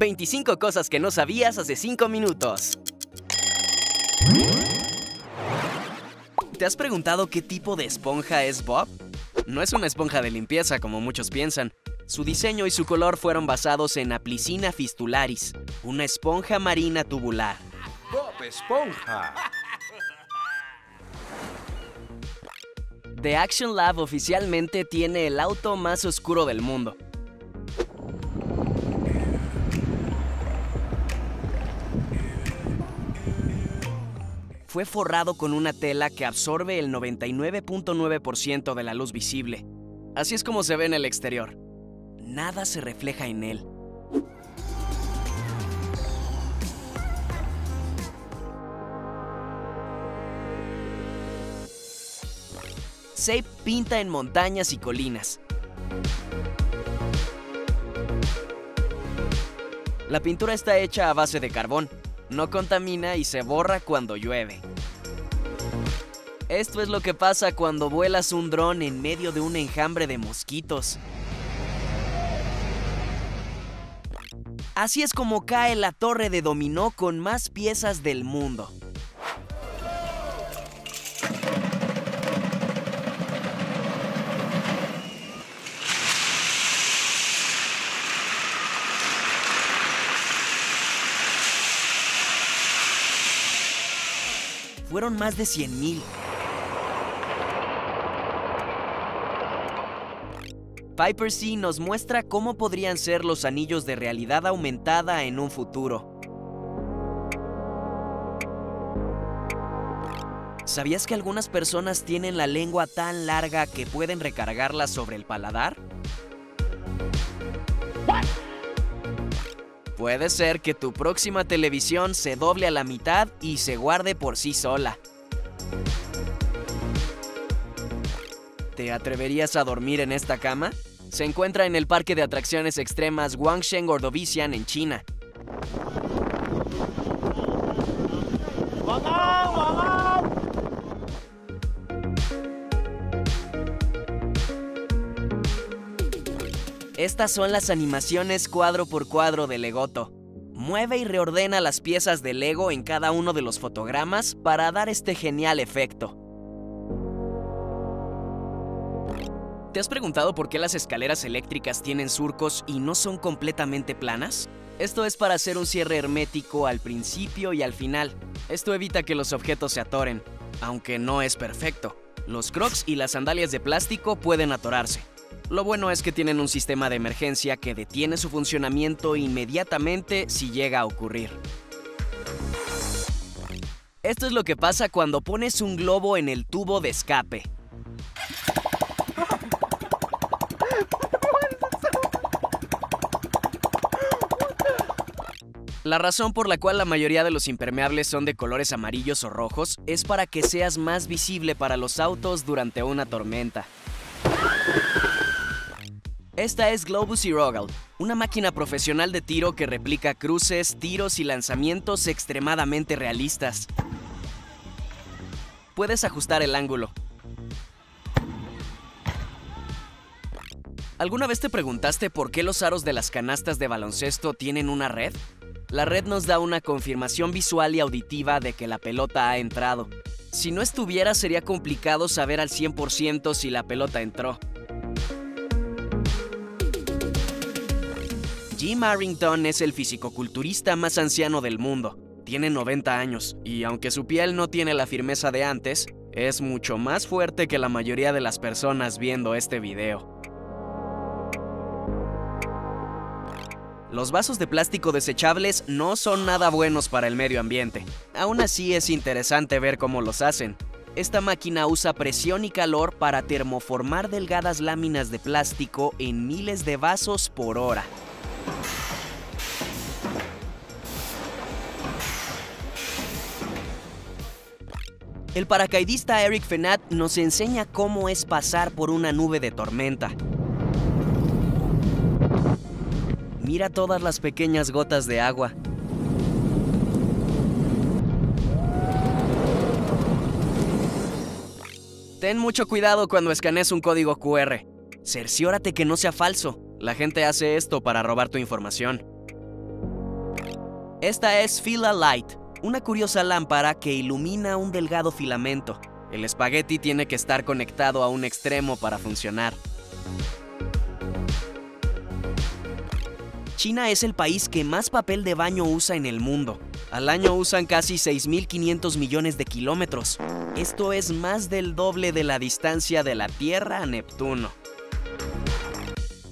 25 cosas que no sabías hace 5 minutos. ¿Te has preguntado qué tipo de esponja es Bob? No es una esponja de limpieza, como muchos piensan. Su diseño y su color fueron basados en Aplicina fistularis, una esponja marina tubular. ¡Bob Esponja! The Action Lab oficialmente tiene el auto más oscuro del mundo. Fue forrado con una tela que absorbe el 99.9% de la luz visible. Así es como se ve en el exterior. Nada se refleja en él. Saype pinta en montañas y colinas. La pintura está hecha a base de carbón, no contamina y se borra cuando llueve. Esto es lo que pasa cuando vuelas un dron en medio de un enjambre de mosquitos. Así es como cae la torre de dominó con más piezas del mundo. Fueron más de 100,000. Piper C nos muestra cómo podrían ser los anillos de realidad aumentada en un futuro. ¿Sabías que algunas personas tienen la lengua tan larga que pueden recargarla sobre el paladar? Puede ser que tu próxima televisión se doble a la mitad y se guarde por sí sola. ¿Te atreverías a dormir en esta cama? Se encuentra en el parque de atracciones extremas Guangsheng Ordovician en China. Estas son las animaciones cuadro por cuadro de Legotto. Mueve y reordena las piezas de Lego en cada uno de los fotogramas para dar este genial efecto. ¿Te has preguntado por qué las escaleras eléctricas tienen surcos y no son completamente planas? Esto es para hacer un cierre hermético al principio y al final. Esto evita que los objetos se atoren, aunque no es perfecto. Los crocs y las sandalias de plástico pueden atorarse. Lo bueno es que tienen un sistema de emergencia que detiene su funcionamiento inmediatamente si llega a ocurrir. Esto es lo que pasa cuando pones un globo en el tubo de escape. La razón por la cual la mayoría de los impermeables son de colores amarillos o rojos es para que seas más visible para los autos durante una tormenta. Esta es Globus Irogal, una máquina profesional de tiro que replica cruces, tiros y lanzamientos extremadamente realistas. Puedes ajustar el ángulo. ¿Alguna vez te preguntaste por qué los aros de las canastas de baloncesto tienen una red? La red nos da una confirmación visual y auditiva de que la pelota ha entrado. Si no estuviera, sería complicado saber al 100% si la pelota entró. Jim Harrington es el fisicoculturista más anciano del mundo. Tiene 90 años y aunque su piel no tiene la firmeza de antes, es mucho más fuerte que la mayoría de las personas viendo este video. Los vasos de plástico desechables no son nada buenos para el medio ambiente. Aún así es interesante ver cómo los hacen. Esta máquina usa presión y calor para termoformar delgadas láminas de plástico en miles de vasos por hora. El paracaidista Eric Finat nos enseña cómo es pasar por una nube de tormenta. Mira todas las pequeñas gotas de agua. Ten mucho cuidado cuando escanees un código QR. Cerciórate que no sea falso. La gente hace esto para robar tu información. Esta es Fila Light, una curiosa lámpara que ilumina un delgado filamento. El espagueti tiene que estar conectado a un extremo para funcionar. China es el país que más papel de baño usa en el mundo. Al año usan casi 6.500 millones de kilómetros. Esto es más del doble de la distancia de la Tierra a Neptuno.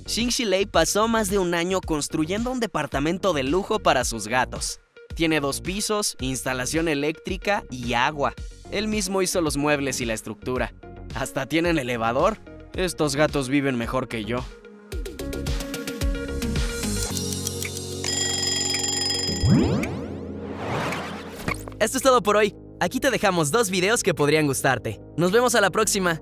Shinshilei pasó más de un año construyendo un departamento de lujo para sus gatos. Tiene 2 pisos, instalación eléctrica y agua. Él mismo hizo los muebles y la estructura. Hasta tienen elevador. Estos gatos viven mejor que yo. Esto es todo por hoy. Aquí te dejamos 2 videos que podrían gustarte. Nos vemos a la próxima.